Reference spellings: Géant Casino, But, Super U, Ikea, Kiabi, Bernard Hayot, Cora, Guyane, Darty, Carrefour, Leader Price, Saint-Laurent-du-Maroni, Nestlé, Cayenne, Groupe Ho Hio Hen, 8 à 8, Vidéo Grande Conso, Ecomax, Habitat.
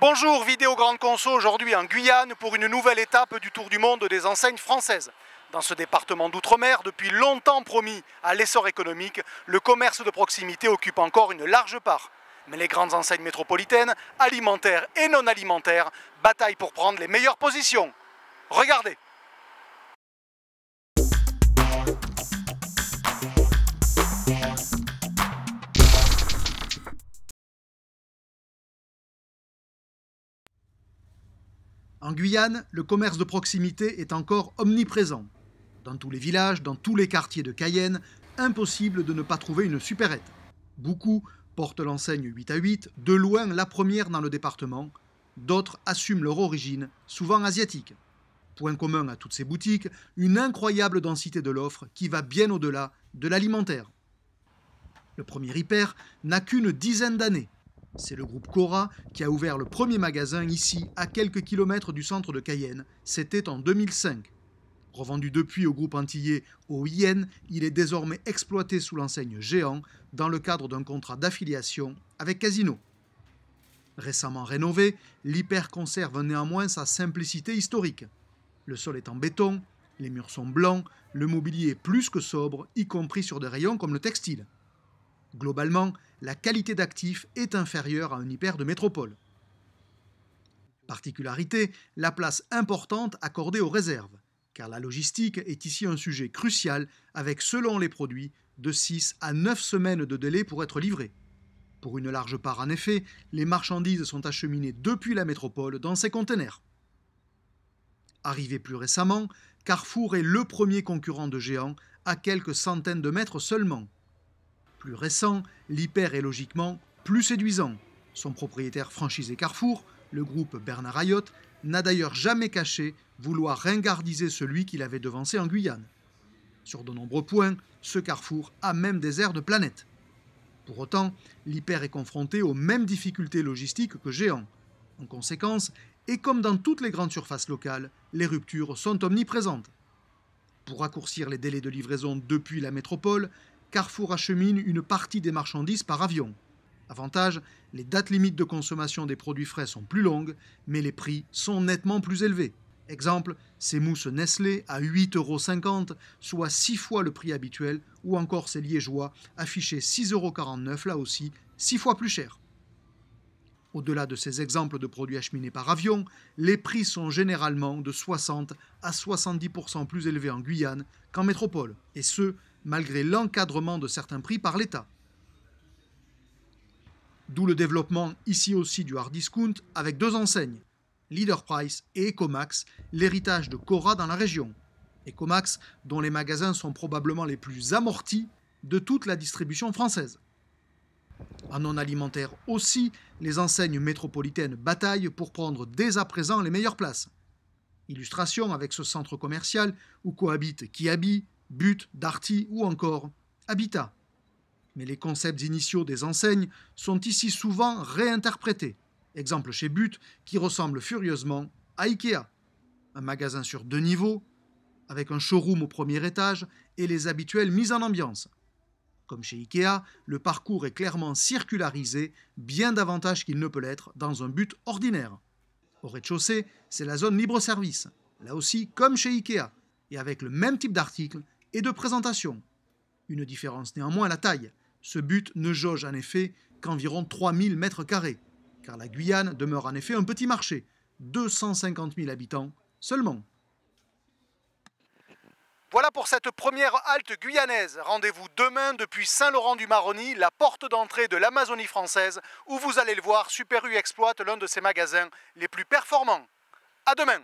Bonjour Vidéo Grande Conso, aujourd'hui en Guyane pour une nouvelle étape du tour du monde des enseignes françaises. Dans ce département d'outre-mer, depuis longtemps promis à l'essor économique, le commerce de proximité occupe encore une large part. Mais les grandes enseignes métropolitaines, alimentaires et non alimentaires, bataillent pour prendre les meilleures positions. Regardez! En Guyane, le commerce de proximité est encore omniprésent. Dans tous les villages, dans tous les quartiers de Cayenne, impossible de ne pas trouver une supérette. Beaucoup portent l'enseigne 8 à 8, de loin la première dans le département. D'autres assument leur origine, souvent asiatique. Point commun à toutes ces boutiques, une incroyable densité de l'offre qui va bien au-delà de l'alimentaire. Le premier hyper n'a qu'une dizaine d'années. C'est le groupe Cora qui a ouvert le premier magasin ici, à quelques kilomètres du centre de Cayenne. C'était en 2005. Revendu depuis au groupe antillais Ho Hio Hen, il est désormais exploité sous l'enseigne Géant dans le cadre d'un contrat d'affiliation avec Casino. Récemment rénové, l'hyper conserve néanmoins sa simplicité historique. Le sol est en béton, les murs sont blancs, le mobilier est plus que sobre, y compris sur des rayons comme le textile. Globalement, la qualité d'actif est inférieure à un hyper de métropole. Particularité, la place importante accordée aux réserves, car la logistique est ici un sujet crucial avec, selon les produits, de 6 à 9 semaines de délai pour être livrés. Pour une large part, en effet, les marchandises sont acheminées depuis la métropole dans ces containers. Arrivé plus récemment, Carrefour est le premier concurrent de Géant à quelques centaines de mètres seulement. Plus récent, l'hyper est logiquement plus séduisant. Son propriétaire franchisé Carrefour, le groupe Bernard Hayot, n'a d'ailleurs jamais caché vouloir ringardiser celui qu'il avait devancé en Guyane. Sur de nombreux points, ce Carrefour a même des airs de planète. Pour autant, l'hyper est confronté aux mêmes difficultés logistiques que Géant. En conséquence, et comme dans toutes les grandes surfaces locales, les ruptures sont omniprésentes. Pour raccourcir les délais de livraison depuis la métropole, Carrefour achemine une partie des marchandises par avion. Avantage, les dates limites de consommation des produits frais sont plus longues, mais les prix sont nettement plus élevés. Exemple, ces mousses Nestlé à 8,50 €, soit 6 fois le prix habituel, ou encore ces liégeois affichés 6,49 €, là aussi 6 fois plus cher. Au-delà de ces exemples de produits acheminés par avion, les prix sont généralement de 60 à 70% plus élevés en Guyane qu'en métropole, et ce, malgré l'encadrement de certains prix par l'État. D'où le développement ici aussi du hard discount avec deux enseignes, Leader Price et Ecomax, l'héritage de Cora dans la région. Ecomax, dont les magasins sont probablement les plus amortis de toute la distribution française. En non-alimentaire aussi, les enseignes métropolitaines bataillent pour prendre dès à présent les meilleures places. Illustration avec ce centre commercial où cohabitent Kiabi, But, Darty ou encore Habitat. Mais les concepts initiaux des enseignes sont ici souvent réinterprétés. Exemple chez But, qui ressemble furieusement à Ikea. Un magasin sur 2 niveaux, avec un showroom au premier étage et les habituelles mises en ambiance. Comme chez Ikea, le parcours est clairement circularisé, bien davantage qu'il ne peut l'être dans un But ordinaire. Au rez-de-chaussée, c'est la zone libre-service. Là aussi, comme chez Ikea, et avec le même type d'articles et de présentation. Une différence néanmoins à la taille. Ce But ne jauge en effet qu'environ 3000 mètres carrés, car la Guyane demeure en effet un petit marché, 250 000 habitants seulement. Voilà pour cette première halte guyanaise. Rendez-vous demain depuis Saint-Laurent-du-Maroni, la porte d'entrée de l'Amazonie française, où vous allez le voir, Super U exploite l'un de ses magasins les plus performants. À demain!